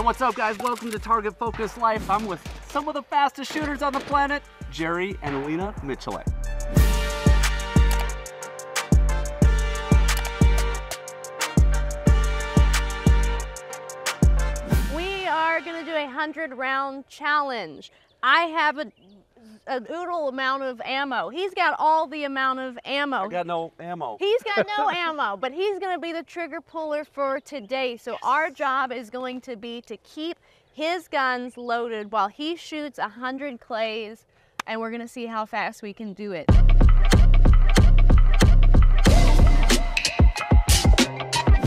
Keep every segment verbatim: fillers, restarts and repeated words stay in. And what's up, guys? Welcome to Target Focused Life. I'm with some of the fastest shooters on the planet, Jerry and Alina Miculek. We are going to do a hundred round challenge. I have a a oodle amount of ammo. He's got all the amount of ammo. I got no ammo. He's got no ammo, but he's going to be the trigger puller for today. So yes, our job is going to be to keep his guns loaded while he shoots a hundred clays, and we're going to see how fast we can do it.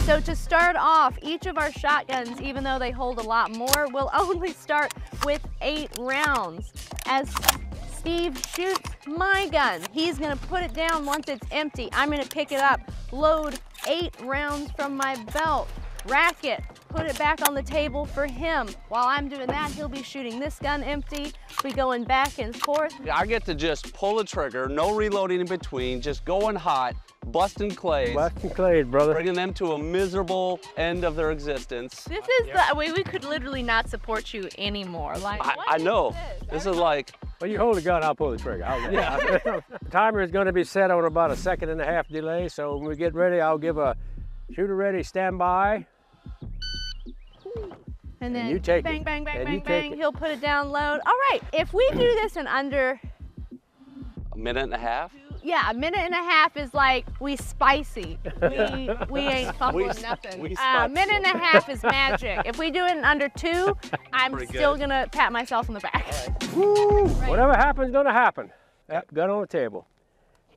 So to start off, each of our shotguns, even though they hold a lot more, will only start with eight rounds. As Steve shoots my gun, he's gonna put it down once it's empty. I'm gonna pick it up, load eight rounds from my belt, rack it, put it back on the table for him. While I'm doing that, he'll be shooting this gun empty. We're going back and forth. I get to just pull the trigger, no reloading in between, just going hot, busting clays. Busting clays, brother. Bringing them to a miserable end of their existence. This is yeah. the way we could literally not support you anymore. Like, I, I know. This, this I is know. like. Well, you hold the gun, I'll pull the trigger. I'll, yeah. The timer is going to be set on about a second and a half delay, so when we get ready, I'll give a shooter ready, stand by. And then and you take bang, it. bang, bang, and bang, bang, he'll put it down load. All right, if we do this in under a minute and a half? Yeah, a minute and a half is like, we spicy. We, we ain't fumbling we, nothing. We uh, a minute and a half is magic. If we do it in under two, I'm Pretty still good. gonna pat myself on the back. Right. Woo! Right. Whatever happens, gonna happen. Yep, gun on the table.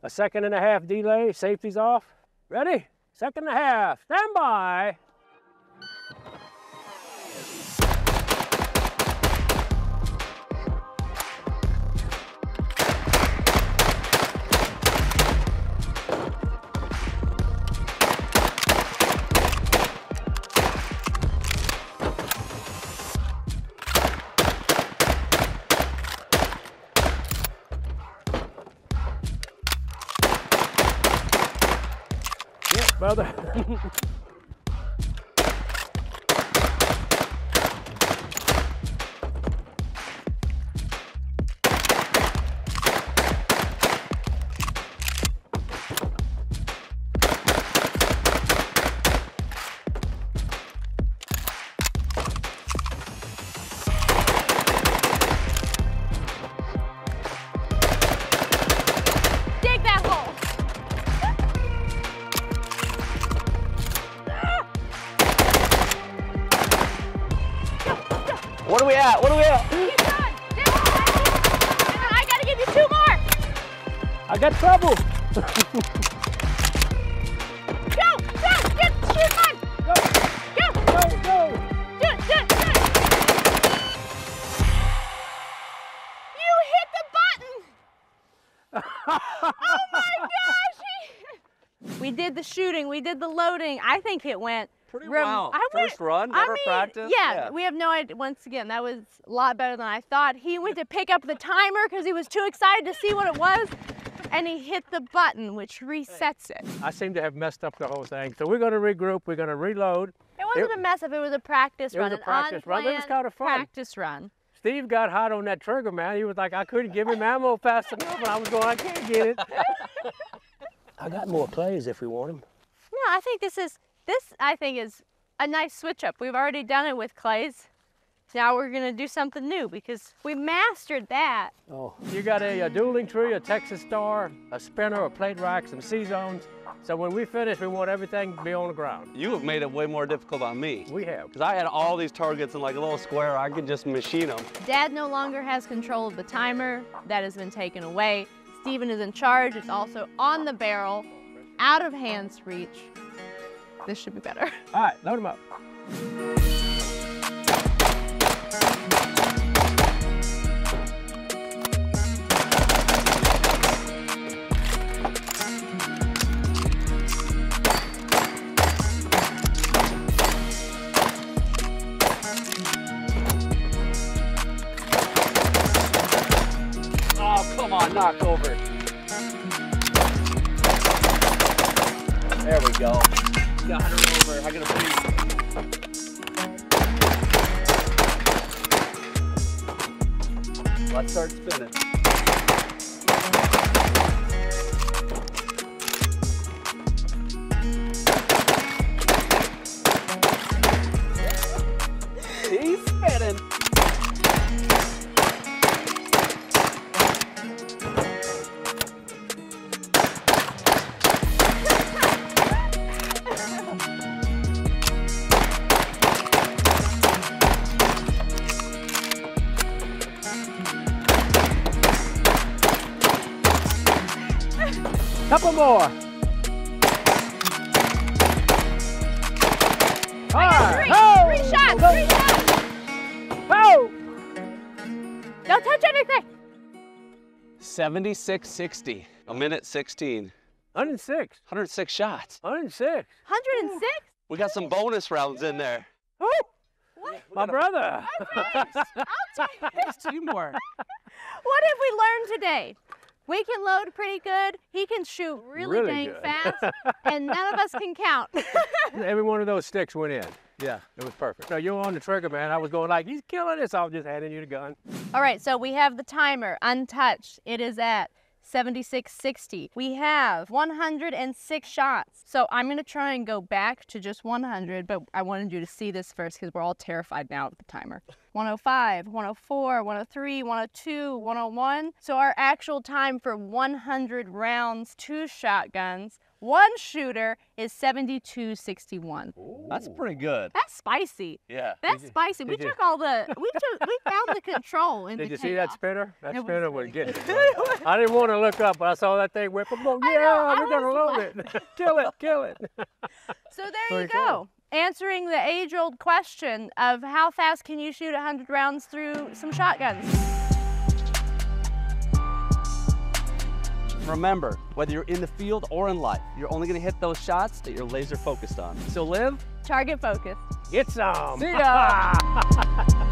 A second and a half delay, safety's off. Ready? Second and a half, stand by. Brother. What are we at? What are we at? Keep going. Down, down. And then I gotta give you two more. I got trouble. Go, go, get, shoot mine. Go, go, go, go. Do it, do it, do it. You hit the button. Oh my gosh. We did the shooting. We did the loading. I think it went pretty well. I First went, run, never I mean, practiced. Yeah, yeah, we have no idea. Once again, that was a lot better than I thought. He went to pick up the timer because he was too excited to see what it was, and he hit the button, which resets it. I seem to have messed up the whole thing. So we're going to regroup. We're going to reload. It wasn't it, a mess up. It was a practice it run. It was a practice run. It was kind of fun. Practice run. Steve got hot on that trigger, man. He was like, I couldn't give him ammo fast enough, and I was going, I can't get it. I got more plays if we want them. No, I think this is... This, I think, is a nice switch up. We've already done it with clays. Now we're gonna do something new because we mastered that. Oh, you got a, a dueling tree, a Texas star, a spinner, a plate rack, some C-zones. So when we finish, we want everything to be on the ground. You have made it way more difficult on me. We have. Because I had all these targets in like a little square. I could just machine them. Dad no longer has control of the timer. That has been taken away. Steven is in charge. It's also on the barrel, out of hand's reach. This should be better. All right, load them up. Oh, come on, knock over. There we go. Got her over. I gotta breathe. Let's start spinning. He's spinning. Couple more. All right. Three, three shots. Go. Three shots. Oh! Don't touch anything. seventy-six sixty. A minute sixteen. one oh six. one oh six shots. one oh six. one oh six. We got some bonus rounds in there. Woo! What? My brother. All right. I'll take this. Two more. What have we learned today? We can load pretty good, he can shoot really, really dang good. fast, and none of us can count. Every one of those sticks went in. Yeah, it was perfect. No, you were on the trigger, man. I was going like, he's killing this. I was just handing you the gun. All right, so we have the timer untouched. It is at seventy-six sixty. We have one hundred six shots. So I'm gonna try and go back to just one hundred, but I wanted you to see this first because we're all terrified now of the timer. one oh five, one oh four, one oh three, one oh two, one oh one. So our actual time for one hundred rounds, two shotguns, one shooter is seventy-two sixty-one. Ooh. That's pretty good. That's spicy. Yeah. That's did spicy. You, we took you. all the, we took, we found the control in did the Did you chaos. see that spinner? That it spinner was, was getting it. I didn't want to look up, but I saw that thing whip. I'm going, yeah, we're going to load it. Kill it, kill it. So there pretty you go. Cool. Answering the age-old question of how fast can you shoot one hundred rounds through some shotguns? Remember, whether you're in the field or in life, you're only gonna hit those shots that you're laser focused on. So live. Target focused. Get some. See ya.